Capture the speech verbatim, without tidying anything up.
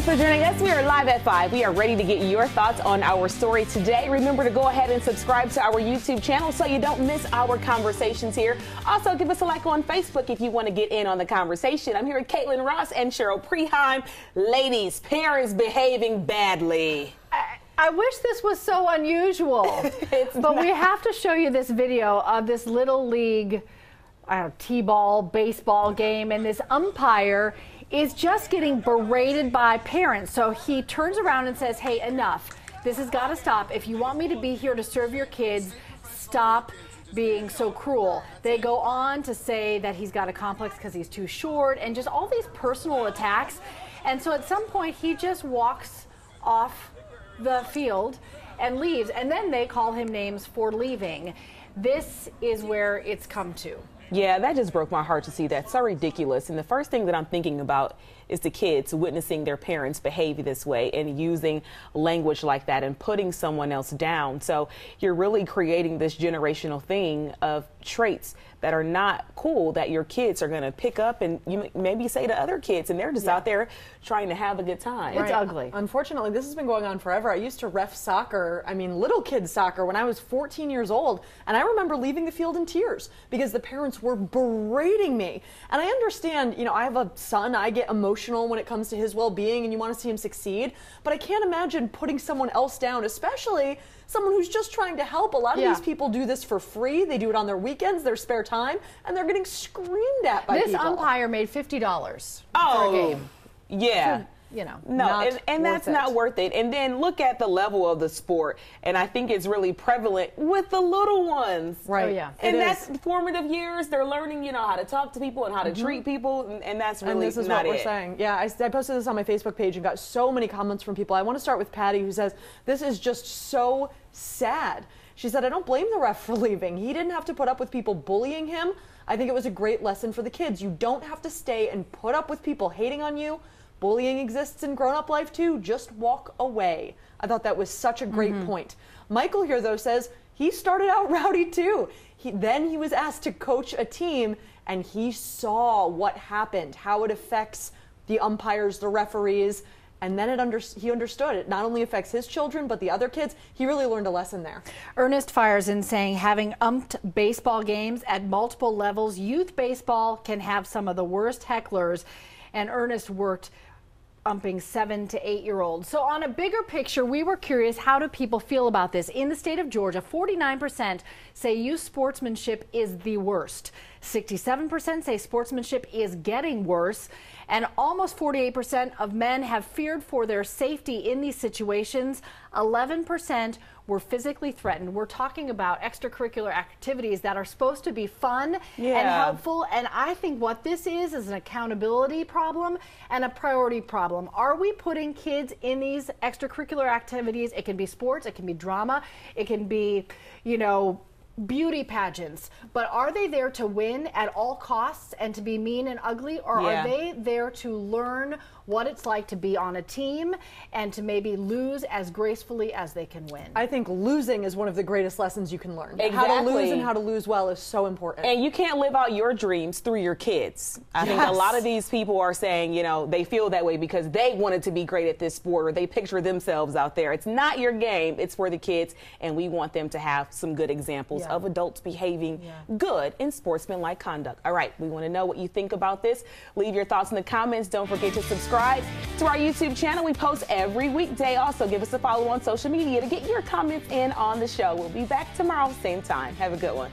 thanks for joining us. We are live at five. We are ready to get your thoughts on our story today. Remember to go ahead and subscribe to our YouTube channel so you don't miss our conversations here. Also, give us a like on Facebook if you want to get in on the conversation. I'm here with Kaitlyn Ross and Cheryl Preheim. Ladies, parents behaving badly. I, I wish this was so unusual, but not. We have to show you this video of this little league I don't know, t-ball, baseball game, and this umpire is just getting berated by parents. So he turns around and says, hey, enough. This has got to stop. If you want me to be here to serve your kids, stop being so cruel. They go on to say that he's got a complex because he's too short and just all these personal attacks. And so at some point, he just walks off the field and leaves. And then they call him names for leaving. This is where it's come to. Yeah, that just broke my heart to see that. So ridiculous. And the first thing that I'm thinking about is the kids witnessing their parents behave this way and using language like that and putting someone else down. So you're really creating this generational thing of traits that are not cool that your kids are going to pick up and you maybe say to other kids, and they're just yeah. out there trying to have a good time. It's right. ugly. Unfortunately, this has been going on forever. I used to ref soccer, I mean little kids soccer, when I was fourteen years old, and I remember leaving the field in tears because the parents were berating me. And I understand, you know, I have a son, I get emotional when it comes to his well-being and you want to see him succeed, but I can't imagine putting someone else down, especially someone who's just trying to help. A lot of yeah. these people do this for free. They do it on their weekends, their spare time, and they're getting screamed at by this people. This umpire made fifty dollars oh, for a game. Yeah. So, you know, no, and, and that's it. Not worth it. And then look at the level of the sport, and I think it's really prevalent with the little ones, right? Oh, yeah, and it that's is. Formative years. They're learning, you know, how to talk to people and how to mm-hmm. treat people, and, and that's really and this is not what we're it. Saying. Yeah, I, I posted this on my Facebook page and got so many comments from people. I want to start with Patty, who says this is just so sad. She said, I don't blame the ref for leaving. He didn't have to put up with people bullying him. I think it was a great lesson for the kids. You don't have to stay and put up with people hating on you. Bullying exists in grown-up life, too. Just walk away. I thought that was such a great mm-hmm. point. Michael here, though, says he started out rowdy, too. He, then he was asked to coach a team, and he saw what happened, how it affects the umpires, the referees, and then it under, he understood it not only affects his children, but the other kids. He really learned a lesson there. Ernest fires in saying having umped baseball games at multiple levels, youth baseball can have some of the worst hecklers, and Ernest worked umping seven to eight year olds. So on a bigger picture, we were curious, how do people feel about this? In the state of Georgia, forty-nine percent say youth sportsmanship is the worst. sixty-seven percent say sportsmanship is getting worse. And almost forty-eight percent of men have feared for their safety in these situations. eleven percent were physically threatened. We're talking about extracurricular activities that are supposed to be fun yeah. and helpful. And I think what this is is an accountability problem and a priority problem. Are we putting kids in these extracurricular activities? It can be sports, it can be drama, it can be, you know, beauty pageants, but are they there to win at all costs and to be mean and ugly, or yeah. are they there to learn what it's like to be on a team and to maybe lose as gracefully as they can win? I think losing is one of the greatest lessons you can learn. Exactly. How to lose and how to lose well is so important. And you can't live out your dreams through your kids. I yes. think a lot of these people are saying, you know, they feel that way because they wanted to be great at this sport or they picture themselves out there. It's not your game. It's for the kids, and we want them to have some good examples yeah. of adults behaving yeah. good in sportsmanlike conduct. All right, we want to know what you think about this. Leave your thoughts in the comments. Don't forget to subscribe to our YouTube channel. We post every weekday. Also, give us a follow on social media to get your comments in on the show. We'll be back tomorrow, same time. Have a good one.